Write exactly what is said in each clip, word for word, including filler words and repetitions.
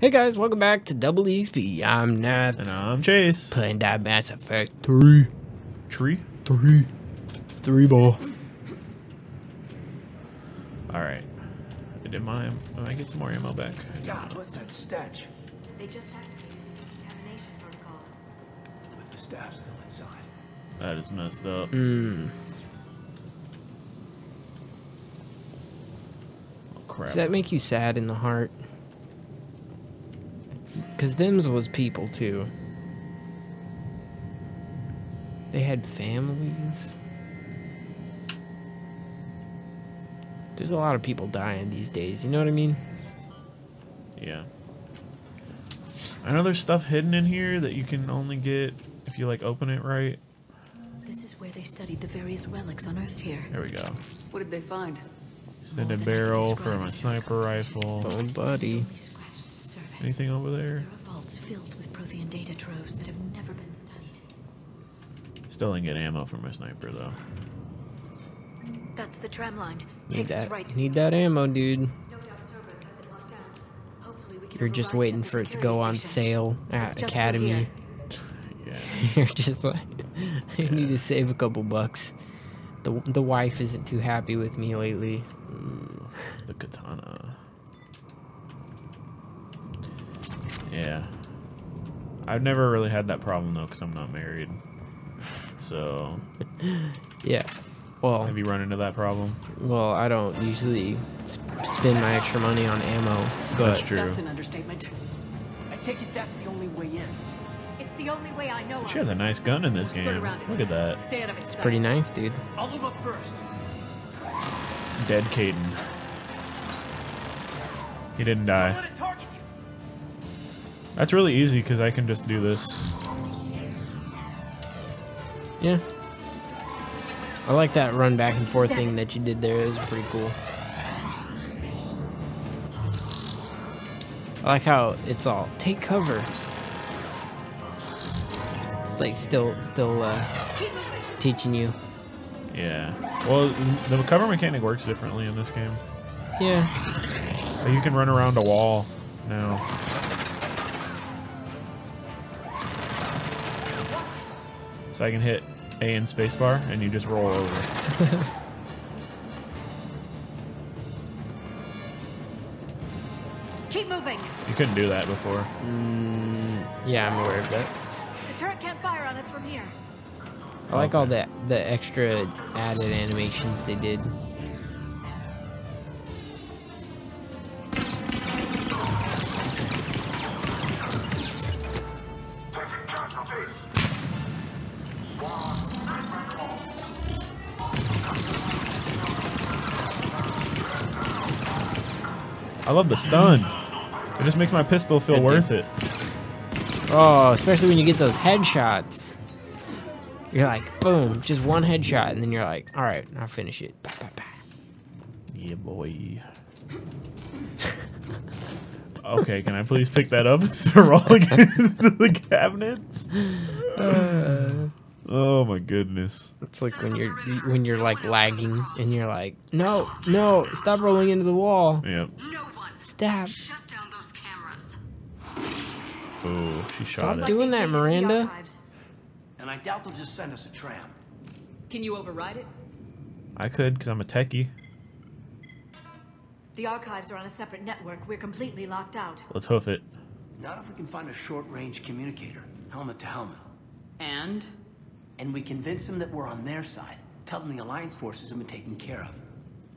Hey guys, welcome back to Double E X P. I'm Nath. And I'm Chase. Playing that Mass Effect three. Tree? Three. Three ball. Alright. I did my I might get some more ammo back. God, what's that stench? They just activated contamination protocols. With the staff still inside. That is messed up. Mm. Oh, crap. Does that make you sad in the heart? Because them's was people, too. They had families. There's a lot of people dying these days, you know what I mean? Yeah. I know there's stuff hidden in here that you can only get if you, like, open it right. This is where they studied the various relics unearthed here. There we go. What did they find? Extended barrel from a sniper rifle. Oh, buddy. Anything over there? There are vaults filled with Prothean data troves that have never been studied. Still didn't get ammo for my sniper, though. That's the tram line. Need that. Right. Need that ammo, dude. No doubt Cerberus has it locked down. Hopefully we can. You're just waiting for it to go on sale at Academy. Yeah. You're just like, I yeah. need to save a couple bucks. The the wife isn't too happy with me lately. Ooh, the katana. Yeah, I've never really had that problem though, because I'm not married. So, yeah. Well, have you run into that problem? Well, I don't usually spend my extra money on ammo. But that's true. That's an understatement. I take it that's the only way in. It's the only way I know. She has a nice gun in this game. Look at that. Stay out of it, it's pretty nice, dude. I'll move up first. Dead Kaidan. He didn't die. That's really easy because I can just do this. Yeah. I like that run back and forth thing that you did there. It was pretty cool. I like how it's all take cover. It's like still still uh, teaching you. Yeah. Well, the cover mechanic works differently in this game. Yeah. So you can run around a wall now. So I can hit A and spacebar, and you just roll over. Keep moving. You couldn't do that before. Mm, yeah, I'm aware of that. The turret can't fire on us from here. I like okay. all that the extra added animations they did. I love the stun. It just makes my pistol feel worth it. Oh, especially when you get those headshots. You're like, boom, just one headshot, and then you're like, all right, I'll finish it. Bah, bah, bah. Yeah, boy. Okay, can I please pick that up instead of rolling into the cabinets? Uh, oh my goodness. It's like when you're when you're like lagging, and you're like, no, no, stop rolling into the wall. Yep. Stab. Shut down those cameras. Oh, she shot it. Stop doing that, Miranda. And I doubt they'll just send us a tram. Can you override it? I could, because I'm a techie. The archives are on a separate network. We're completely locked out. Let's hoof it. Not if we can find a short-range communicator, helmet to helmet. And? And we convince them that we're on their side. Tell them the Alliance forces have been taken care of.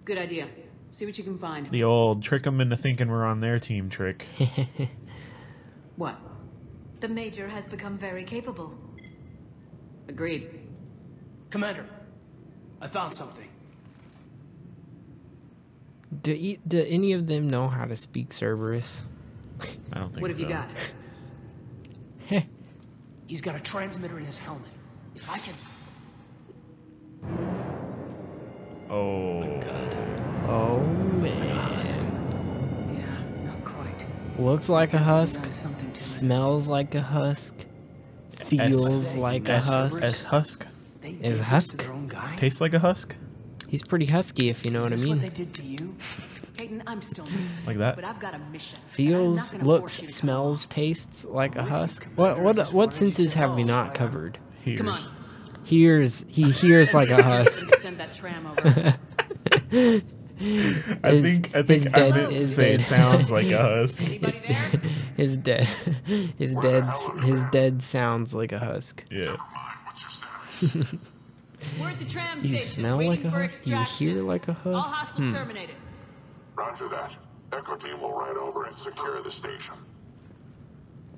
Good idea. See what you can find. The old trick them into thinking we're on their team trick. What? The Major has become very capable. Agreed. Commander, I found something. Do, you, do any of them know how to speak Cerberus? I don't think so. What have so. you got? Heh. He's got a transmitter in his helmet. If I can... Oh. Oh, God. Oh man. Yeah, not quite. Looks like a husk. Smells like a husk. Feels like a husk. As husk. Is husk. Tastes like a husk. He's pretty husky, if you know what I mean. Kaidan, I'm still new, like that. But I've got a mission. Feels, looks, smells, tastes like a husk. What what what senses have we not covered? Hears. Come on. Hears. He hears like a husk. Send that tram over. I is, think I think I meant to say dead. It sounds like a husk. His, his dead, his dead, his dead sounds like a husk. Yeah. We're at the tram you station, smell like a husk. You hear like a husk. All hostiles hmm. terminated. Roger that. Echo team will ride over and secure the station.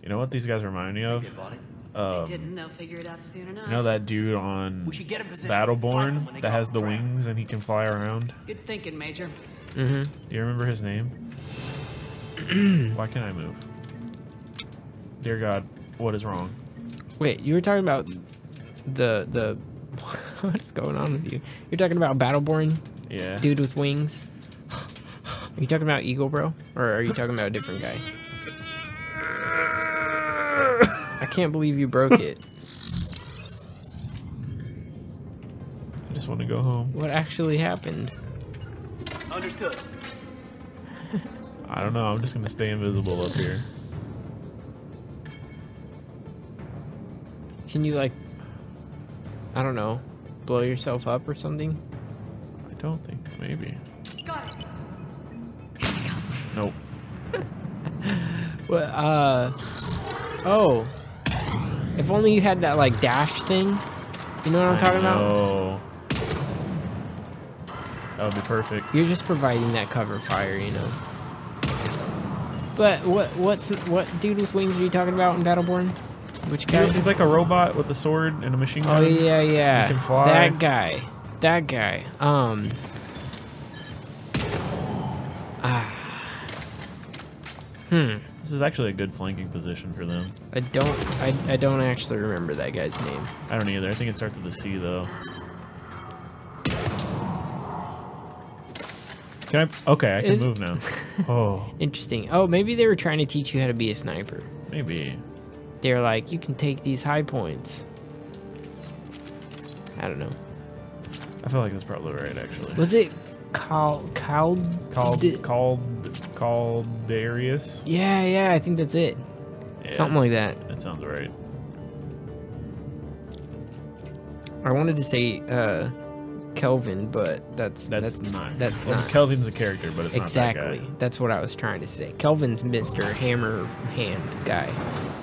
You know what these guys remind me of? Um, they didn't. They'll figure it out soon enough. You know that dude on Battleborn that has the wings and he can fly around? Good thinking, Major. Mm-hmm. Do you remember his name? Why can't I move? Dear God, what is wrong? Wait, you were talking about the the what's going on with you? You're talking about Battleborn? Yeah. Dude with wings? Are you talking about Eagle Bro? Or are you talking about a different guy? I can't believe you broke it. I just want to go home. What actually happened? Understood. I don't know. I'm just going to stay invisible up here. Can you, like, I don't know, blow yourself up or something? I don't think. Maybe. Got it. Nope. Well, uh, oh, if only you had that like dash thing. You know what I'm I talking know. about? That would be perfect. You're just providing that cover fire, you know. But what what's what dude with wings are you talking about in Battleborn? Which guy? He's like a robot with a sword and a machine gun. Oh yeah, yeah. He can fly. That guy. That guy. Um. Ah. Hmm. This is actually a good flanking position for them. I don't I, I don't actually remember that guy's name. I don't either. I think it starts with a C though. Can I okay, I can is, move now. Oh. Interesting. Oh, maybe they were trying to teach you how to be a sniper. Maybe. They're like, you can take these high points. I don't know. I feel like that's probably right actually. Was it Cal Cal Called Called Caldarius? Yeah, yeah, I think that's it. Yeah, something like that. That sounds right. I wanted to say uh Kelvin, but that's that's, that's not that's well, not Kelvin's a character, but it's exactly. not Exactly. That that's what I was trying to say. Kelvin's Mister Hammer Hand guy.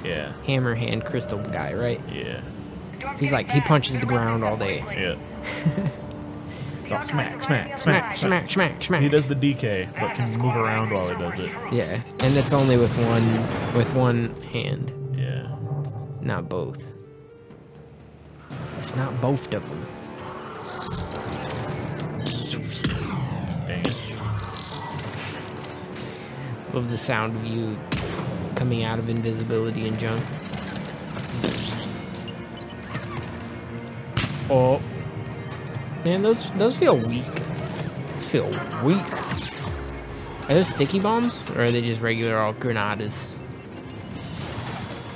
Yeah. Hammer Hand Crystal guy, right? Yeah. He's like he punches the ground all day. Yeah. Smack, smack, smack, smack, smack, smack, smack. He does the D K, but can move around while he does it. Yeah, and that's only with one, with one hand. Yeah. Not both. It's not both of them. Dang it. Love the sound of you coming out of invisibility and junk. Oh. Man, those those feel weak. Feel weak. Are those sticky bombs, or are they just regular old granadas?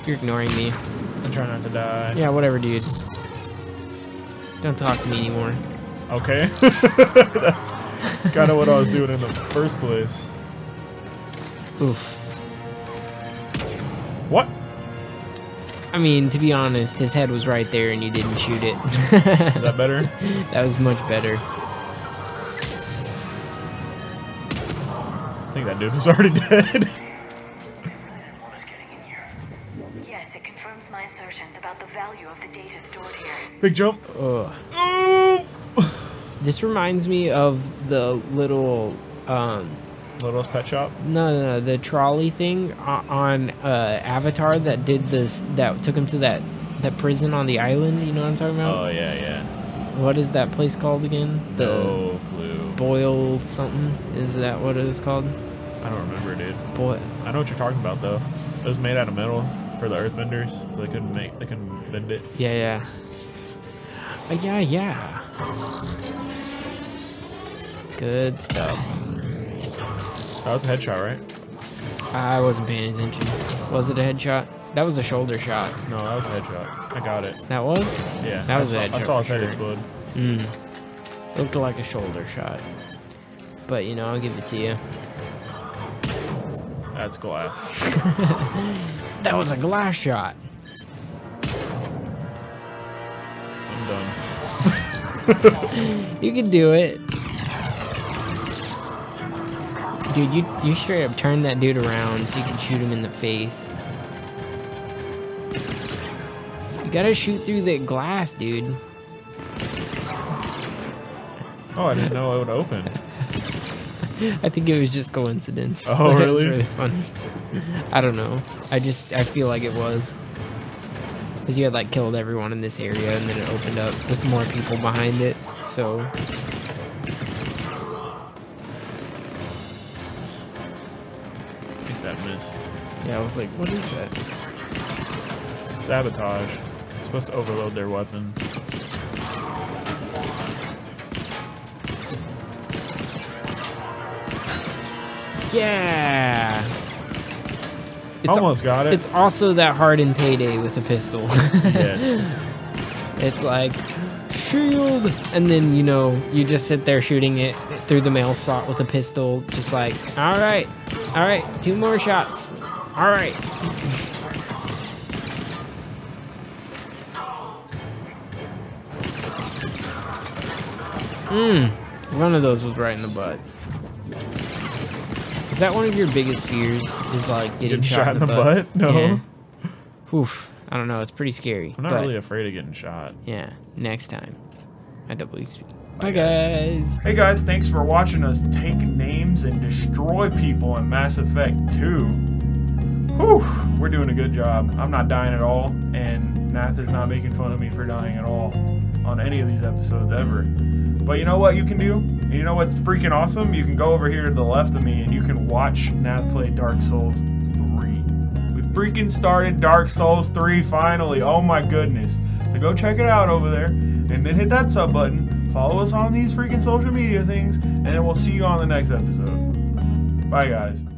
You're ignoring me. I'm trying not to die. Yeah, whatever, dude. Don't talk to me anymore. Okay. That's kind of what I was doing in the first place. Oof. What? I mean, to be honest, his head was right there and you didn't shoot it. Is that better? That was much better. I think that dude was already dead. What is getting in here? Yes, it confirms my assertions about the value of the data stored here. Big jump. Ugh. This reminds me of the little... Um, Littlest Pet Shop? No, no, no, the trolley thing on uh, Avatar that did this, that took him to that that prison on the island. You know what I'm talking about? Oh yeah, yeah. What is that place called again? The no clue. Boiled something? Is that what it was called? I don't remember, dude. Boy, I know what you're talking about though. It was made out of metal for the Earthbenders, so they couldn't make, they couldn't bend it. Yeah, yeah. Uh, yeah, yeah. Good stuff. That was a headshot, right? I wasn't paying attention. Was it a headshot? That was a shoulder shot. No, that was a headshot. I got it. That was? Yeah. That was I a saw, headshot. I saw his head explode. Mm. Looked like a shoulder shot. but you know, I'll give it to you. That's glass. That was a glass shot. I'm done. You can do it. Dude, you, you straight up turn that dude around so you can shoot him in the face. You gotta shoot through the glass, dude. Oh, I didn't know it would open. I think it was just coincidence. Oh, really? It was really funny. I don't know. I just, I feel like it was. Because you had like killed everyone in this area and then it opened up with more people behind it, so... That missed. Yeah, I was like, what is that? Sabotage. You're supposed to overload their weapon. Yeah. It's almost got it. It's also that hard in Payday with a pistol. Yes. It's like shield, and then you know you just sit there shooting it through the mail slot with a pistol, just like all right. All right, two more shots. All right. Mmm. One of those was right in the butt. Is that one of your biggest fears? Is like getting, getting shot, shot in the, in the butt? butt? No. Yeah. Oof. I don't know. It's pretty scary. I'm not really afraid of getting shot. Yeah. Next time. I double E X P. Bye, guys. guys. Hey guys, thanks for watching us take names and destroy people in Mass Effect two. Whew, we're doing a good job. I'm not dying at all, and Nath is not making fun of me for dying at all on any of these episodes ever. But you know what you can do? You know what's freaking awesome? You can go over here to the left of me and you can watch Nath play Dark Souls three. We freaking started Dark Souls three finally. Oh my goodness. So go check it out over there, and then hit that sub button. Follow us on these freaking social media things, and then we'll see you on the next episode. Bye, guys.